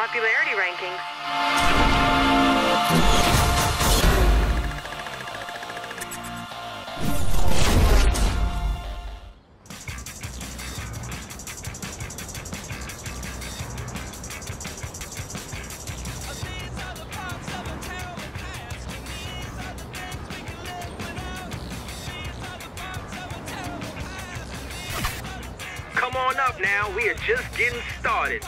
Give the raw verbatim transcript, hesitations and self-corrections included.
popularity rankings. Come on up now, we are just getting started.